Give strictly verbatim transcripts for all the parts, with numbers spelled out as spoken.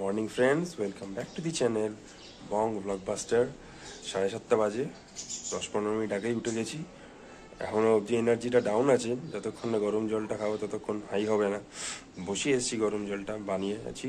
Morning friends, welcome back to the channel Bong vlogbuster. साढ़े सातटा बजे दस पंद्रह मिनट आगे उठे गेছি। এখনো অবধি এনার্জিটা ডাউন আছে, যতক্ষণ না গরম জলটা খাবো ততক্ষণ হাই হবে না। বসিয়ে এসেছি, গরম জলটা বানিয়ে আছি,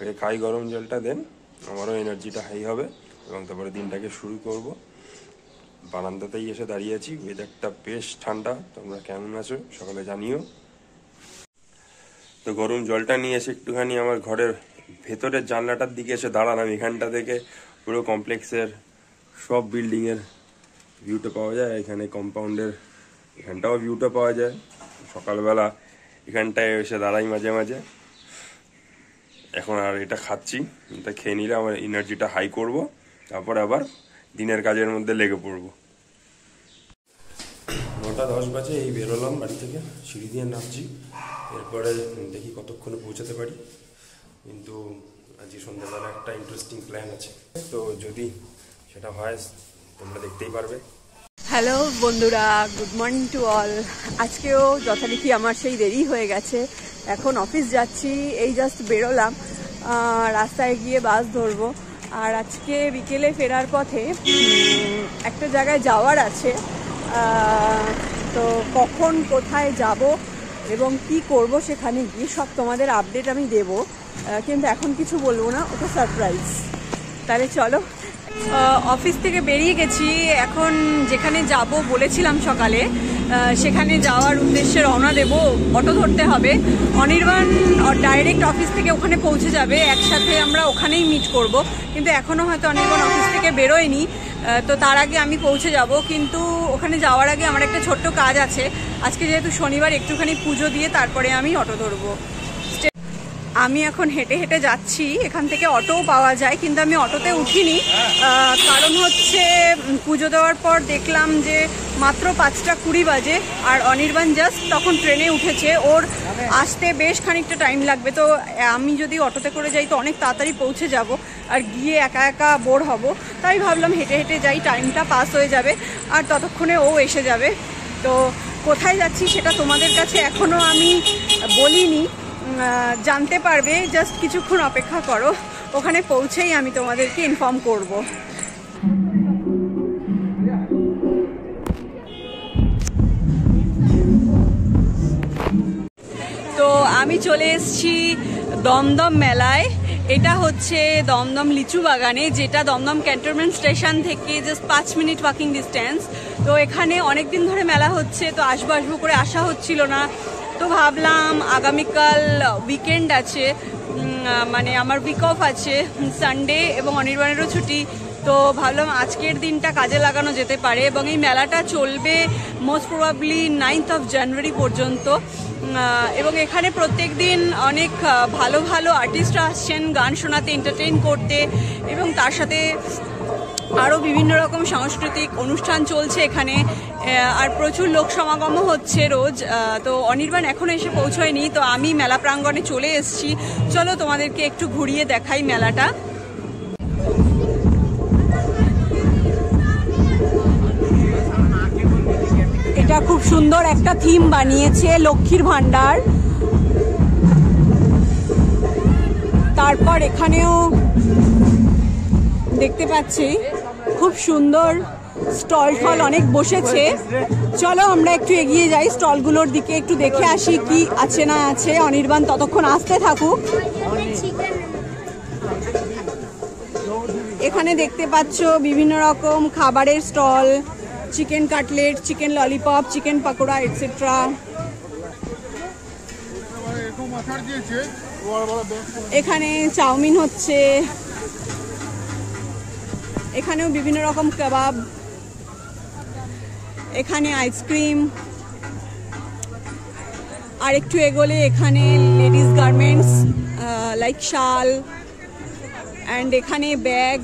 আগে খাই গরম জলটা, দেন আমারও এনার্জিটা হাই হবে এবং তারপরে দিনটাকে শুরু করব। বারান্দাতেই এসে দাঁড়িয়ে আছি, ওয়েদারটা বেশ ঠান্ডা। তোমরা কেমন আছো সকালে জানিও। তো গরম জলটা নিয়ে এসে একটুখানি আমার ঘরের ভেতরের জানলাটার দিকে এসে দাঁড়ালাম। এখানটা থেকে পুরো কমপ্লেক্সের সব বিল্ডিংয়ের ভিউটা পাওয়া যায়, এখানে কম্পাউন্ডের এখানটাও ভিউটা পাওয়া যায়। সকালবেলা এখানটায় এসে দাঁড়াই মাঝে মাঝে। এখন আর এটা খাচ্ছি, এটা খেয়ে নিলে আমার এনার্জিটা হাই করব, তারপর আবার দিনের কাজের মধ্যে লেগে পড়ব। নটা দশ বাজে এই বেরোলাম বাড়ি থেকে, সিঁড়ি দিয়ে নামছি। এরপরে দেখি কতক্ষণে পৌঁছাতে পারি, কিন্তু আজকে সন্ধ্যাবেলা একটা ইন্টারেস্টিং প্ল্যান আছে, তো যদি সেটা হয় তোমরা দেখতেই পারবে। হ্যালো বন্ধুরা, গুড মর্নিং টু অল। আজকেও যথারীতি আমার সেই দেরি হয়ে গেছে, এখন অফিস যাচ্ছি। এই জাস্ট বেরোলাম, রাস্তায় গিয়ে বাস ধরবো। আর আজকে বিকেলে ফেরার পথে একটা জায়গায় যাওয়ার আছে, তো কখন কোথায় যাব এবং কি করব সেখানে গিয়ে সব তোমাদের আপডেট আমি দেব, কিন্তু এখন কিছু বলবো না, ওটা সারপ্রাইজ। তাহলে চলো, অফিস থেকে বেরিয়ে গেছি, এখন যেখানে যাব বলেছিলাম সকালে সেখানে যাওয়ার উদ্দেশ্যে রওনা দেব। অটো ধরতে হবে, অনির্বাণ ডাইরেক্ট অফিস থেকে ওখানে পৌঁছে যাবে, একসাথে আমরা ওখানেই মিট করব। কিন্তু এখনও হয়তো অনির্বাণ অফিস থেকে বেরোয়নি, তো তার আগে আমি পৌঁছে যাব। কিন্তু ওখানে যাওয়ার আগে আমার একটা ছোট্ট কাজ আছে। আজকে যেহেতু শনিবার, একটুখানি পুজো দিয়ে তারপরে আমি অটো ধরবো। আমি এখন হেঁটে হেঁটে যাচ্ছি, এখান থেকে অটোও পাওয়া যায়, কিন্তু আমি অটোতে উঠিনি। কারণ হচ্ছে পুজো দেওয়ার পর দেখলাম যে মাত্র পাঁচটা কুড়ি বাজে, আর অনির্বাণ জাস্ট তখন ট্রেনে উঠেছে, ওর আসতে বেশ খানিকটা টাইম লাগবে। তো আমি যদি অটোতে করে যাই তো অনেক তাড়াতাড়ি পৌঁছে যাব, আর গিয়ে একা একা বোর হব। তাই ভাবলাম হেঁটে হেঁটে যাই, টাইমটা পাস হয়ে যাবে, আর ততক্ষণে ও এসে যাবে। তো কোথায় যাচ্ছি সেটা তোমাদের কাছে এখনও আমি বলিনি, জানতে পারবে জাস্ট কিছুক্ষণ অপেক্ষা করো, ওখানে পৌঁছেই আমি তোমাদেরকে ইনফর্ম করব। তো আমি চলে এসেছি দমদম মেলায়। এটা হচ্ছে দমদম লিচু বাগানে, যেটা দমদম ক্যান্টনমেন্ট স্টেশন থেকে জাস্ট পাঁচ মিনিট ওয়াকিং ডিস্টেন্স। তো এখানে অনেক দিন ধরে মেলা হচ্ছে, তো আসবো আসবো করে আসা হচ্ছিল না। তো ভাবলাম আগামীকাল উইকেন্ড আছে, মানে আমার উইক অফ আছে, সানডে এবং অনির্বাণেরও ছুটি, তো ভাবলাম আজকের দিনটা কাজে লাগানো যেতে পারে। এবং এই মেলাটা চলবে most probably ninth of January পর্যন্ত। এবং এখানে প্রত্যেক দিন অনেক ভালো ভালো আর্টিস্টরা আসছেন গান শোনাতে, এন্টারটেইন করতে, এবং তার সাথে আরও বিভিন্ন রকম সাংস্কৃতিক অনুষ্ঠান চলছে এখানে, আর প্রচুর লোক সমাগমও হচ্ছে রোজ। তো অনির্বাণ এখনও এসে পৌঁছয়নি, তো আমি মেলা প্রাঙ্গণে চলে এসেছি। চলো তোমাদেরকে একটু ঘুরিয়ে দেখাই মেলাটা। এটা খুব সুন্দর একটা থিম বানিয়েছে, লক্ষ্মীর ভাণ্ডার। তারপর এখানেও দেখতে পাচ্ছি খুব সুন্দর স্টল টল অনেক বসেছে। চলো আমরা একটু এগিয়ে যাই, স্টলগুলোর দিকে একটু দেখে আসি কি আছে না আছে। অনির্বাণ ততক্ষণ আসতে থাকুক। এখানে দেখতে পাচ্ছ বিভিন্ন রকম খাবারের stall, chicken cutlet, chicken lollipop, chicken pakora etcetera. এখানে চাউমিন হচ্ছে, এখানেও বিভিন্ন রকম কাবাব, এখানে আইসক্রিম। আর একটু এগোলে এখানে ladies garments like shawl and এখানে ব্যাগ,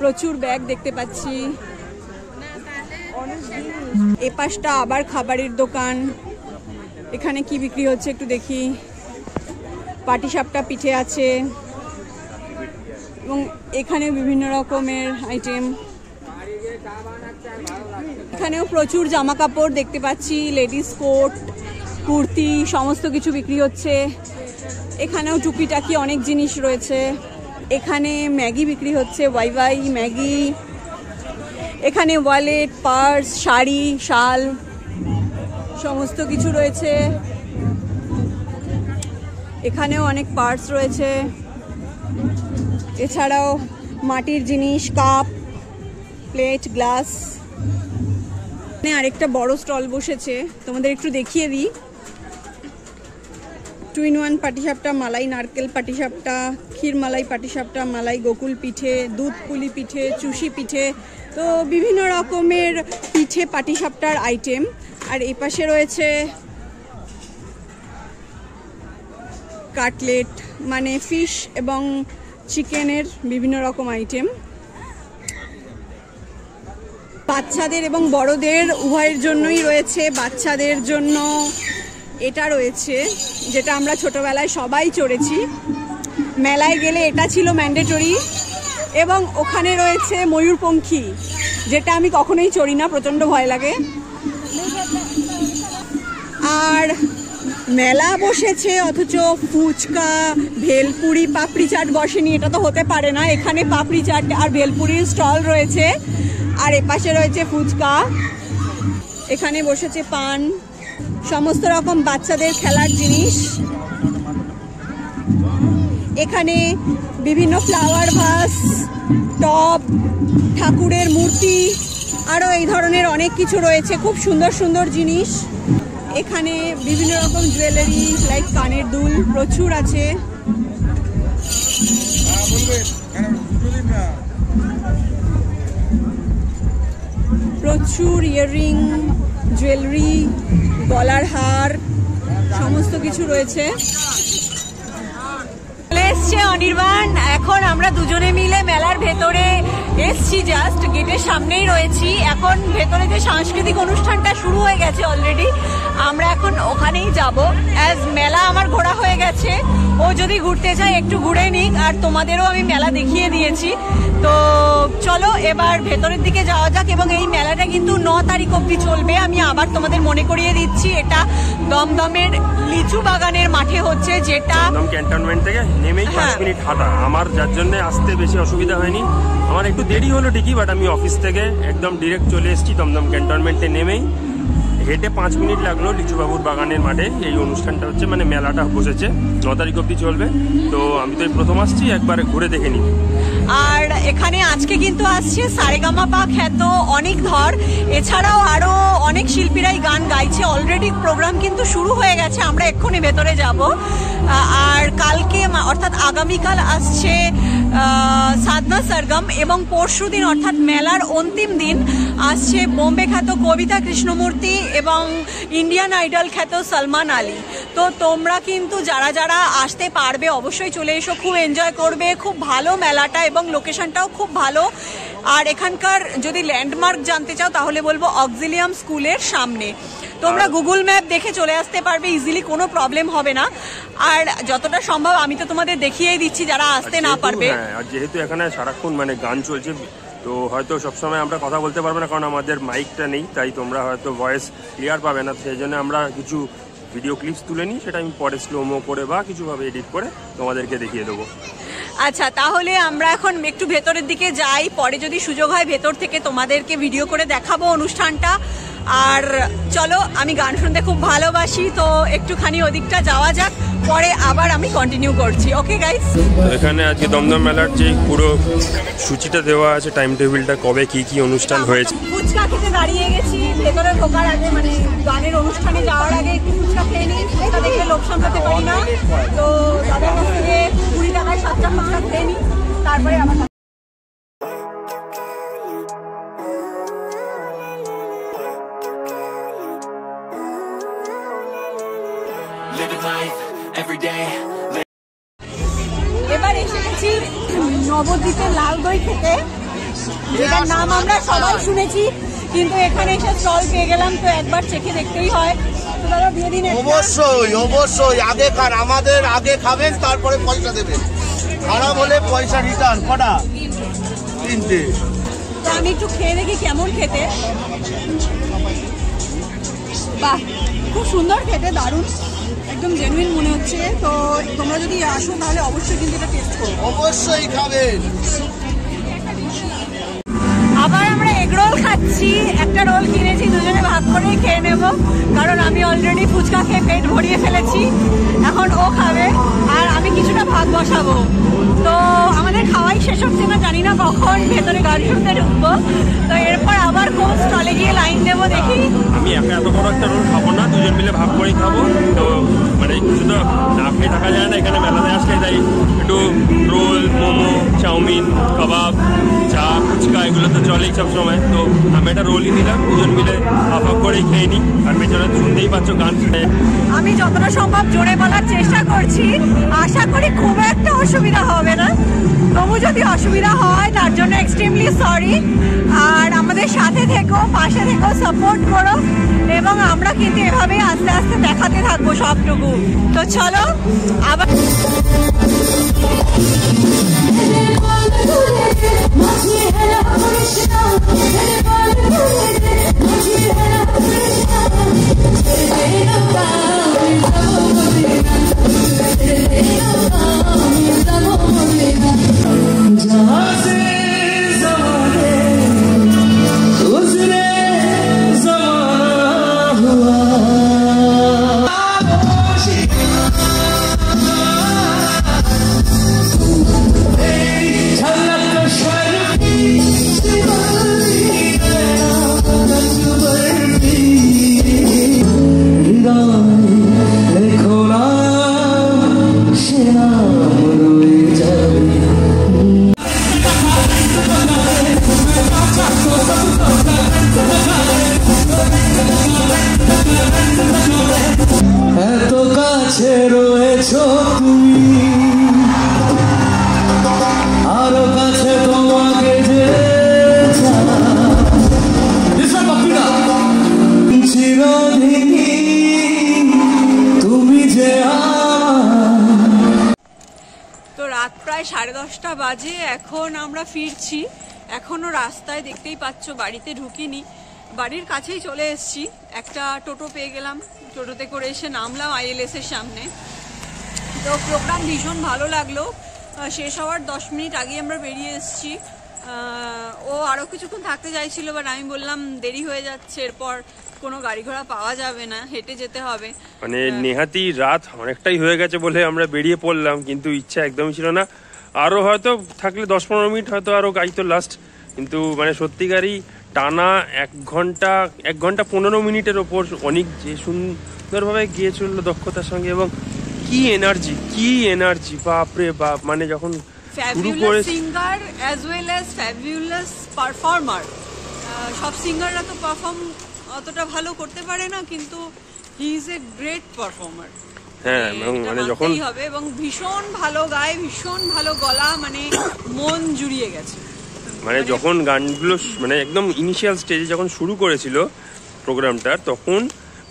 প্রচুর ব্যাগ দেখতে পাচ্ছি। এ পাশটা আবার খাবারের দোকান, এখানে কি বিক্রি হচ্ছে একটু দেখি। পাটিসাপটা পিঠে আছে, এবং এখানে বিভিন্ন রকমের আইটেম। এখানেও প্রচুর জামা কাপড় দেখতে পাচ্ছি, লেডিস কোট, কুর্তি, সমস্ত কিছু বিক্রি হচ্ছে। एखानेও टुपी टाकी अनेक जिनिस रयेछे। एखाने मैगी बिक्री होच्छे, वाई वाई मैगी। एखाने वालेट, पार्स, शाड़ी, शाल समस्त किछु रयेछे। एखानेও अनेक पार्स रयेछे। एछाड़ाओ माटिर जिनिस, काप, प्लेट, ग्लास। एखाने आरेकटा बड़ो स्टल बसेछे, तोमादेर एकटु देखिये दिई। टू इन वन पाटिसापटा, मलाई नारकेल पाटिसापटा, क्षीर मलाई पाटिसापटा, मलाई गोकुल पिठे, दूध पुली पिठे, चुषी पिठे, तो विभिन्न रकमेर पिठे पाटिसापटार आइटेम। और ए पाशे रयेछे काटलेट, माने फिश एबं चिकेनेर विभिन्न रकम आइटेम। बाच्चादेर एबं बड़ोदेर उभयेर जोन्नोई रयेछे। बाच्चादेर जोन्नो एटा रयेछे जेटा आमरा छोटोबेलाय सबाई चढ़ेछि। मेलाय गेले एटा छिलो मैंडेटरि। एबं ओखाने रयेछे मयूरपंखी जेटा आमी कखनोई चढ़ी ना, प्रचंड भय लागे। आर मेला बसेछे अथच फुचका, भेलपुरी, पापड़ी चाट बसेनि, एटा तो होते पारे ना। एखाने पापड़ी चाट आर भेलपुरिर स्टल रयेछे। आर एपाशे रयेछे फुचका। एखाने बसेछे पान, समस्त रकम बाच्चादेर खेलार जिनिस। एखाने विभिन्न फ्लावर भास, टप, ठाकुरेर मूर्ति, आरो एई धरनेर अनेक किछु रयेछे, खूब सुंदर सुंदर जिनिस। एखाने विभिन्न रकम जुएलारि लाइक कानेर दुल प्रचुर आछे। प्रचुर ইয়াররিং, জুয়েলারি, গলার হার সমস্ত কিছু রয়েছে। এসছে অনির্বাণ, এখন আমরা দুজনে মিলে মেলার ভেতরে এসছি, জাস্ট গেটের সামনেই রয়েছি। এখন ভেতরে যে সাংস্কৃতিক অনুষ্ঠানটা শুরু হয়ে গেছে অলরেডি, আমরা এখন ওখানেই যাব। অ্যাজ মেলা আমার ঘোরা হয়ে গেছে, ও যদি ঘুরতে চায় একটু ঘুরে নিক, আর তোমাদেরও আমি মেলা দেখিয়ে দিয়েছি। তো চলো এবার ভেতরের দিকে যাওয়া যাক। এবং এই মেলাটা কিন্তু ন তারিখ অবধি চলবে। আমি আবার তোমাদের মনে করিয়ে দিচ্ছি, এটা দমদমের লিচু বাগানের মাঠে হচ্ছে, যেটা দমদম ক্যান্টনমেন্ট থেকে নেমেই পাঁচ মিনিট হাঁটা। আমার যার জন্য আসতে বেশি অসুবিধা হয়নি, আমার একটু দেরি হলো ঠিকই, বাট আমি অফিস থেকে একদম ডিরেক্ট চলে এসেছি। দমদম ক্যান্টনমেন্টে নেমেই হেঁটে পাঁচ মিনিট লাগলো লিচুবাবুর বাগানের মাঠে। এই অনুষ্ঠানটা হচ্ছে, মানে মেলাটা বসেছে, ন তারিখ অবধি চলবে। তো আমি তো এই প্রথম আসছি, একবারে ঘুরে দেখে নিই। আর এখানে আজকে কিন্তু আসছে সারেগামা পা খ্যাত অনেক ধর, এছাড়াও আরও অনেক শিল্পীরাই গান গাইছে। অলরেডি প্রোগ্রাম কিন্তু শুরু হয়ে গেছে, আমরা এক্ষুনি ভেতরে যাব। আর কালকে অর্থাৎ আগামীকাল আসছে সাধনা সরগম, এবং পরশু দিন অর্থাৎ মেলার অন্তিম দিন আসছে বোম্বে খ্যাত কবিতা কৃষ্ণমূর্তি এবং ইন্ডিয়ান আইডল খ্যাত সালমান আলী। তো তোমরা কিন্তু যারা যারা আসতে পারবে অবশ্যই চলে এসো, খুব এনজয় করবে। খুব ভালো মেলাটা এবং লোকেশনটাও খুব ভালো। আর এখানকার যদি ল্যান্ডমার্ক জানতে চাও তাহলে বলবো অক্সিলিয়াম স্কুলের সামনে। তোমরা গুগল ম্যাপ দেখে চলে আসতে পারবে ইজিলি, কোনো প্রবলেম হবে না। আর যতটা সম্ভব আমি তো তোমাদের দেখিয়েই দিচ্ছি যারা আসতে না পারবে। আর যেহেতু এখানে সারাক্ষণ মানে গান চলছে, তো হয়তো সবসময় আমরা কথা বলতে পারবো না, কারণ আমাদের মাইকটা নেই, তাই তোমরা হয়তো ভয়েস ক্লিয়ার পাবে না। সেই জন্য আমরা কিছু ভিডিও ক্লিপস তুলে নিই, সেটা আমি পরে স্লোমো করে বা কিছুভাবে এডিট করে তোমাদেরকে দেখিয়ে দেবো। আচ্ছা, তাহলে আমরা এখন একটু ভেতরের দিকে যাই, পরে যদি সুযোগ হয় ভেতর থেকে তোমাদেরকে ভিডিও করে দেখাবো অনুষ্ঠানটা। আর চলো, আমি গান শুনতে খুব ভালোবাসি, তো একটুখানি ওদিকটা যাওয়া যাক, পরে আবার আমি কন্টিনিউ করছি। ওকে গাইস, এখানে আজকে দমদম মেলার যে পুরো সূচিটা দেওয়া আছে, টাইম টেবিলটা কবে কি কি অনুষ্ঠান হয়েছে। ফুচকা খেতে দাঁড়িয়ে গেছি ভেতরে ঢোকার আগে, মানে গানের অনুষ্ঠানে যাওয়ার আগে একটু ফুচকা খেয়ে নিই, এটা দেখলে লোক সামলাতে পারি না। তো দাদার কাছ থেকে কুড়ি টাকায় সাতটা ফুচকা খেয়ে নিই, তারপরে আবার নবদ্বীপের লাল দই খেতে, যেটার নাম আমরা সবাই শুনেছি, কিন্তু এখানে এসে স্টল পেয়ে গেলাম, তো একবার চেখে দেখতেই হয়। তো দাদা দিয়ে দিন। অবশ্যই অবশ্যই, আগে খান, আমাদের আগে খাবেন, তারপরে পয়সা দেবেন, খারাপ হলে পয়সা রিটার্ন। কটা? তিনটে। তো আমি একটু খেয়ে দেখি কেমন খেতে। বাহ, খুব সুন্দর খেতে, দারুণ। एकदम जेनुइन মনে হচ্ছে তো তোমরা যদি আসো তাহলে অবশ্যই কিন্তু এটা টেস্ট করো অবশ্যই খাবেন আবার আমরা এগ রোল খাচ্ছি একটা রোল কিনেছি দুজনে ভাগ করে খেয়ে নেব কারণ আমি অলরেডি ফুচকা খেয়ে পেট ভরিয়ে ফেলেছি এখন ও খাবে আর আমি কিছুটা ভাগ বসাবো তো আমাদের খাওয়াই শেষ হচ্ছে না জানি না কখন ভেতরে গাড়ি শুনতে ঢুকবো তো এরপর আবার কোন স্টলে গিয়ে লাইন দেব দেখি আমি একা এত বড় একটা রোল খাবো না দুজন মিলে ভাগ করে খাবো তো মানে কিছুটা না খেয়ে থাকা যায় না এখানে মেলাতে আসলে তাই একটু রোল মোমো চাউমিন কাবাব চা ফুচকা এগুলো তো চলেই সব সময় তো আমি একটা রোলই দিলাম দুজন মিলে ভাগ করে খেয়ে নিই আর পেছনে শুনতেই পাচ্ছ গান শুনে আমি যতটা সম্ভব জোরে বলার চেষ্টা করছি আশা করি খুব একটা অসুবিধা হবে না তবু যদি অসুবিধা হয় তার জন্য এক্সট্রিমলি সরি আর আমাদের সাথে থেকো পাশে থেকো সাপোর্ট করো এবং আমরা কিন্তু এভাবেই আস্তে আস্তে দেখাতে থাকবো সবটুকু তো চলো আবার সাড়ে দশটা বাজে এখন আমরা ফিরছি এখনও রাস্তায় দেখতেই পাচ্ছ বাড়িতে ঢুকিনি বাড়ির কাছেই চলে এসছি একটা টোটো পেয়ে গেলাম টোটোতে করে এসে নামলাম আইএলএসের সামনে তো প্রোগ্রাম ভীষণ ভালো লাগলো শেষ হওয়ার দশ মিনিট আগে আমরা বেরিয়ে এসছি ও আরও কিছুক্ষণ থাকতে চাইছিল বাট আমি বললাম দেরি হয়ে যাচ্ছে এরপর কোনো গাড়ি ঘোড়া পাওয়া যাবে না হেঁটে যেতে হবে মানে নেহাতি রাত অনেকটাই হয়ে গেছে বলে আমরা বেরিয়ে পড়লাম কিন্তু ইচ্ছা একদমই ছিল না আরও হয়তো থাকলে দশ পনেরো মিনিট হয়তো আরও গাড়ি তো লাস্ট কিন্তু মানে সত্যিকারই টানা এক ঘন্টা এক ঘন্টা পনেরো মিনিটের ওপর অনেক যে সুন্দরভাবে গিয়ে চললো দক্ষতার সঙ্গে এবং কি এনার্জি কি এনার্জি বাপরে বাপ মানে যখন শুরু করে singer as well as fabulous performer সব সিঙ্গাররা তো পারফর্ম অতটা ভালো করতে পারে না কিন্তু he is a great performer হ্যাঁ মানে যখন হবে এবং ভীষণ ভালো গায় ভীষণ ভালো গলা মানে মন জুড়িয়ে গেছে মানে যখন গানগুলো মানে একদম ইনিশিয়াল স্টেজে যখন শুরু করেছিল প্রোগ্রামটা তখন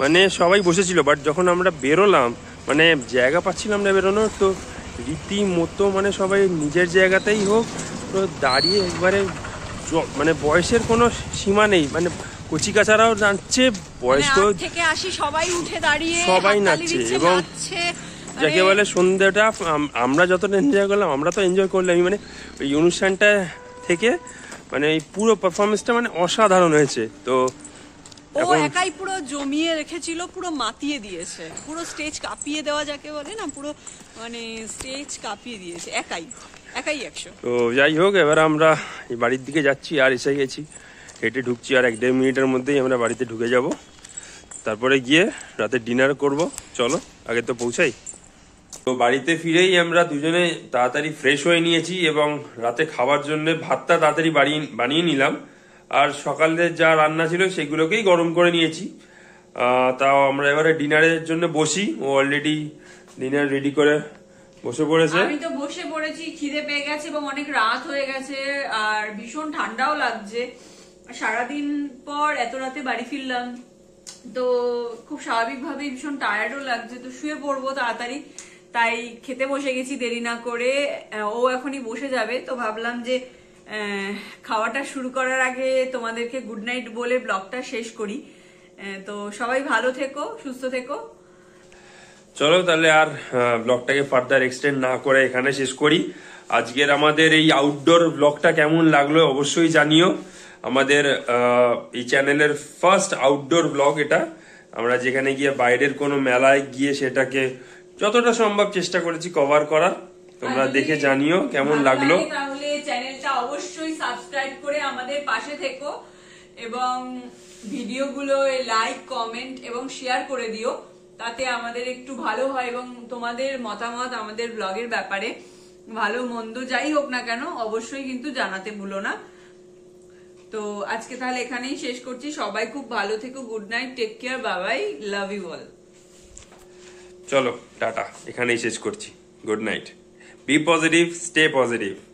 মানে সবাই বসেছিল বাট যখন আমরা বেরোলাম মানে জায়গা পাচ্ছিলাম না বেরোনোর তো রীতিমতো মানে সবাই নিজের জায়গাতেই হোক তো দাঁড়িয়ে একবারে মানে বয়সের কোনো সীমা নেই মানে কচিকা ছাড়াও নাচছে বয়স্ক থেকে আসি সবাই উঠে দাঁড়িয়ে সবাই নাচছে এবং যাকে বলে সন্ধ্যাটা আমরা যতটা এনজয় করলাম আমরা তো এনজয় করলাম মানে ওই অনুষ্ঠানটা থেকে মানে এই পুরো পারফরমেন্সটা মানে অসাধারণ হয়েছে তো ও একাই পুরো জমিয়ে রেখেছিল পুরো মাতিয়ে দিয়েছে পুরো স্টেজ কাঁপিয়ে দেওয়া যাকে বলে না পুরো মানে স্টেজ কাঁপিয়ে দিয়েছে একাই একাই একশো তো যাই হোক এবার আমরা এই বাড়ির দিকে যাচ্ছি আর এসে গেছি হেঁটে ঢুকছি আর এক দেড় মিনিটের মধ্যেই আমরা বাড়িতে ঢুকে যাব তারপরে গিয়ে রাতে ডিনার করব চলো আগে তো পৌঁছাই তো বাড়িতে ফিরেই আমরা দুজনে তাড়াতাড়ি ফ্রেশ হয়ে নিয়েছি এবং রাতে খাওয়ার জন্য ভাতটা তাড়াতাড়ি বাড়িয়ে বানিয়ে নিলাম আর সকালে যা রান্না ছিল সেগুলোকেই গরম করে নিয়েছি তাও আমরা এবারে ডিনারের জন্য বসি ও অলরেডি ডিনার রেডি করে বসে পড়েছে আমি তো বসে পড়েছি খিদে পেয়ে গেছে এবং অনেক রাত হয়ে গেছে আর ভীষণ ঠান্ডাও লাগছে সারাদিন পর এত রাতে বাড়ি ফিরলাম তো খুব স্বাভাবিকভাবেই ভীষণ টায়ার্ডও লাগছে তো শুয়ে পড়বো তাড়াতাড়ি তাই খেতে বসে গেছি দেরি না করে ও এখনই বসে যাবে তো ভাবলাম যে খাওয়াটা শুরু করার আগে তোমাদেরকে গুড নাইট বলে ব্লগটা শেষ করি তো সবাই ভালো থেকো সুস্থ থেকো চলো তাহলে আর ব্লগটাকে ফার্দার এক্সটেন্ড না করে এখানে শেষ করি। আজকের আমাদের এই আউটডোর ব্লগটা কেমন লাগলো অবশ্যই জানিও। আমাদের এই চ্যানেলের ফার্স্ট আউটডোর ব্লগ এটা। আমরা যেখানে গিয়ে বাইরের কোনো মেলায় গিয়ে সেটাকে যতটা সম্ভব চেষ্টা করেছি কভার করার, তোমরা দেখে জানিও কেমন লাগলো। তাহলে চ্যানেলটা অবশ্যই সাবস্ক্রাইব করে আমাদের পাশে থেকো এবং ভিডিওগুলো লাইক কমেন্ট এবং শেয়ার করে দিও, তাতে আমাদের একটু ভালো হয় এবং তোমাদের মতামত আমাদের ব্লগের ব্যাপারে ভালো মন্দ যাই হোক না কেন অবশ্যই কিন্তু জানাতে ভুলো না। তো আজকে তাহলে এখানেই শেষ করছি। সবাই খুব ভালো থেকো, good night, take care, Babai, love you all. চলো টাটা, এখানেই শেষ করছি। Good night, be positive, stay positive.